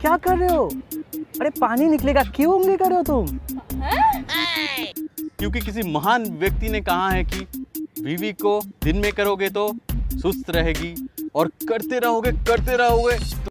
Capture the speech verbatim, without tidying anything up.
क्या कर रहे हो? अरे पानी निकलेगा, क्यों उंगली कर रहे हो तुम? हाँ? क्योंकि किसी महान व्यक्ति ने कहा है कि बीवी को दिन में करोगे तो सुस्त रहेगी और करते रहोगे करते रहोगे